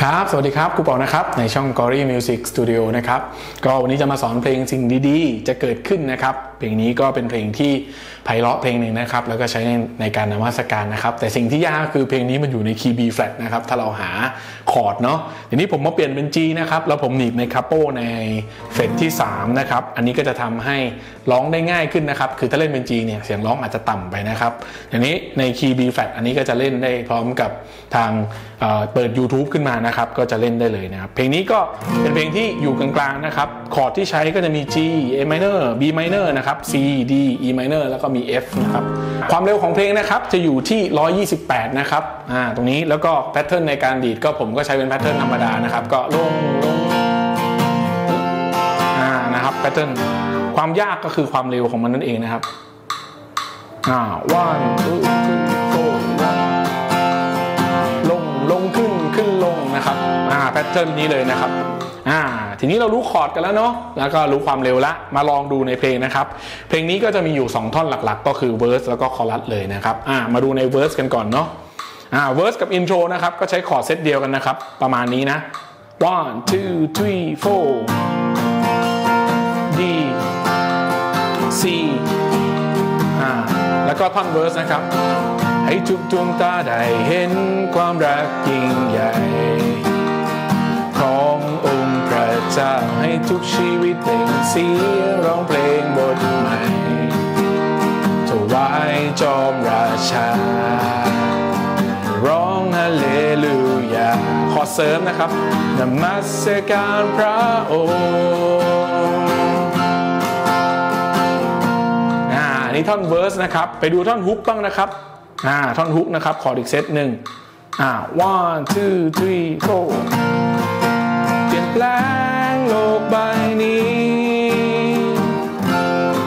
ครับสวัสดีครับครูป๋องนะครับในช่อง Glory Music Studio นะครับก็วันนี้จะมาสอนเพลงสิ่งดีๆจะเกิดขึ้นนะครับเพลงนี้ก็เป็นเพลงที่ไพเราะเพลงหนึ่งนะครับแล้วก็ใช้ในการนมัสการนะครับแต่สิ่งที่ยากคือเพลงนี้มันอยู่ในคีย์ B flat นะครับถ้าเราหาคอร์ดเนาะทีนี้ผมมาเปลี่ยนเป็น G นะครับแล้วผมหนีบในคาโปในเฟสที่3นะครับอันนี้ก็จะทำให้ร้องได้ง่ายขึ้นนะครับคือถ้าเล่นเป็น G เนี่ยเสียงร้องอาจจะต่ำไปนะครับอย่างนี้ในคีย์ B flat อันนี้ก็จะเล่นได้พร้อมกับทางเปิด YouTube ขึ้นมานะครับก็จะเล่นได้เลยนะครับเพลงนี้ก็เป็นเพลงที่อยู่กลางๆนะครับคอร์ดที่ใช้ก็จะมี G A minor B minor นะครับ C D E minor แล้วก็มี F นะครับความเร็วของเพลงนะครับจะอยู่ที่128นะครับตรงนี้แล้วก็แพทเทิร์นในการดีดก็ผมก็ใช้เป็นแพทเทิร์นธรรมดานะครับก็ลงนะครับแพทเทิร์นความยากก็คือความเร็วของมันนั่นเองนะครับone two go ลงลงขึ้นขึ้นลงนะครับแพทเทิร์นนี้เลยนะครับทีนี้เรารู้คอร์ดกันแล้วเนาะแล้วก็รู้ความเร็วละมาลองดูในเพลงนะครับเพลงนี้ก็จะมีอยู่2ท่อนหลักๆก็คือเวิร์สแล้วก็คอรัสเลยนะครับมาดูในเวิร์สกันก่อนเนาะเวิร์สกับอินโทรนะครับก็ใช้คอร์ดเซตเดียวกันนะครับประมาณนี้นะ one two three four D C แล้วก็ท่อนเวิร์สนะครับให้ทุกดวงตาได้เห็นความรักยิ่งใหญ่ขององค์พระเจ้าให้ทุกชีวิตเปล่งเสียงร้องเพลงบทใหม่ถวายจอมราชาร้องฮาเลลูยาขอเสริมนะครับนมัสการพระองค์นี่ท่อนเวิร์สนะครับไปดูท่อนฮุกบ้างนะครับท่อนฮุกนะครับขออีกเซตหนึ่งone two three fourแปลงโลกใบนี้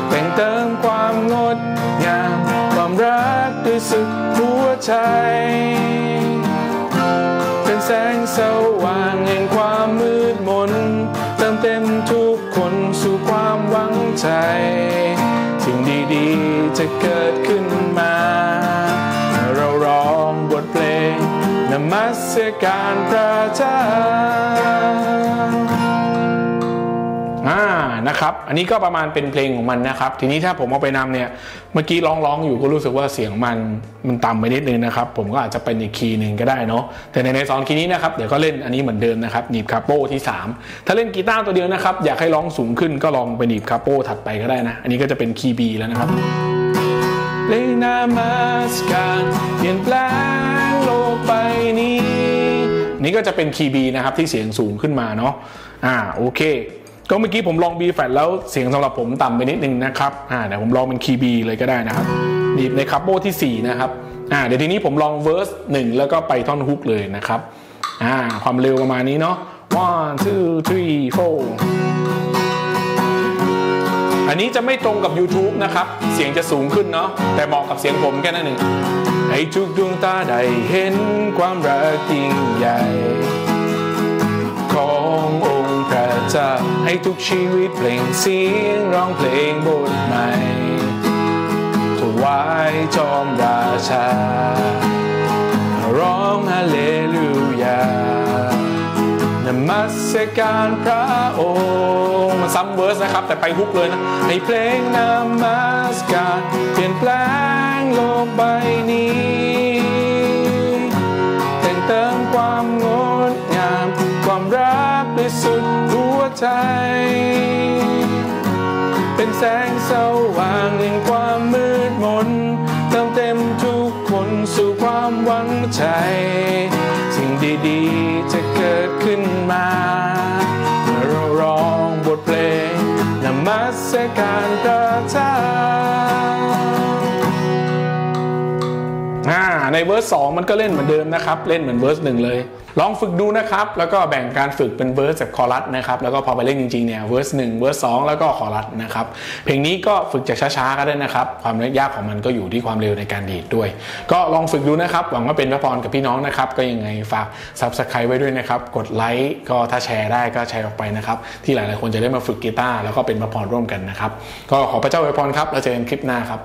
แต่งเติมความงดงามความรักด้วยสุดหัวใจเป็นแสงสว่างแห่งความมืดมนเติมเต็มทุกคนสู่ความหวังใจสิ่งดีๆจะเกิดขึ้นมาเราร้องบทเพลงนมัสการพระเจ้านะครับอันนี้ก็ประมาณเป็นเพลงของมันนะครับทีนี้ถ้าผมเอาไปนำเนี่ยเมื่อกี้ร้องอยู่ก็รู้สึกว่าเสียงมันต่ำไปนิดนึงนะครับผมก็อาจจะเป็นอีกคีย์หนึ่งก็ได้เนาะแต่ในสองคีย์นี้นะครับเดี๋ยวก็เล่นอันนี้เหมือนเดิมนะครับหนีบคาโป้ที่3ถ้าเล่นกีตาร์ตัวเดียวนะครับอยากให้ร้องสูงขึ้นก็ลองไปหนีบคาโป้ถัดไปก็ได้นะอันนี้ก็จะเป็นคีย์ B แล้วนะครับได้นมัสการเปลี่ยนแปลงโลกใบนี้นี่ก็จะเป็นคีย์ B นะครับที่เสียงสูงขึ้นมาเนาะโอเคก็เมื่อกี้ผมลอง B flat แล้วเสียงสำหรับผมต่ำไปนิดนึงนะครับเดี๋ยวผมลองเป็นคีย์ B เลยก็ได้นะครับหนีบในคาโปที่4นะครับเดี๋ยวทีนี้ผมลองเวิร์ส1แล้วก็ไปท่อนฮุกเลยนะครับความเร็วประมาณนี้เนาะ one two three four อันนี้จะไม่ตรงกับ YouTube นะครับเสียงจะสูงขึ้นเนาะแต่เหมาะกับเสียงผมแค่นั้นเองให้ทุกดวงตาได้เห็นความรักยิ่งใหญ่ขององค์พระเจ้าให้ทุกชีวิตเปล่งเสียงร้องเพลงบทใหม่ถวายจอมราชาร้องฮาเลลูยานมัสการพระองค์ซ้ำเวิร์สนะครับแต่ไปฮุกเลยนะให้เพลงนมัสการเปลี่ยนแปลงโลกใบนี้แต่งเติมความงดงามความรักด้วยสุดหัวใจเป็นแสงสว่างแห่งความมืดมนเติมเต็มทุกคนสู่ความหวังใจสิ่งดีๆจะเกิดขึ้นมาเราร้องบทเพลงนมัสการพระเจ้าในเวอร์ส2มันก็เล่นเหมือนเดิมนะครับเล่นเหมือนเวอร์ส1เลยลองฝึกดูนะครับแล้วก็แบ่งการฝึกเป็นเวอร์สกับคอรัสนะครับแล้วก็พอไปเล่นจริงๆเนี่ยเวอร์ส1เวอร์ส2แล้วก็คอรัสนะครับเพลงนี้ก็ฝึกจากช้าๆก็ได้นะครับความยากของมันก็อยู่ที่ความเร็วในการดีดด้วยก็ลองฝึกดูนะครับหวังว่าเป็นพระพรกับพี่น้องนะครับก็ยังไงฝาก Subscribe ไว้ด้วยนะครับกดไลค์ก็ถ้าแชร์ได้ก็แชร์ออกไปนะครับที่หลายๆคนจะได้มาฝึกกีตาร์แล้วก็เป็นพระพรร่วมกันนะครับก็ขอพระเจ้าอวยพรครับแล้วเจอกันคลิปหน้าครับ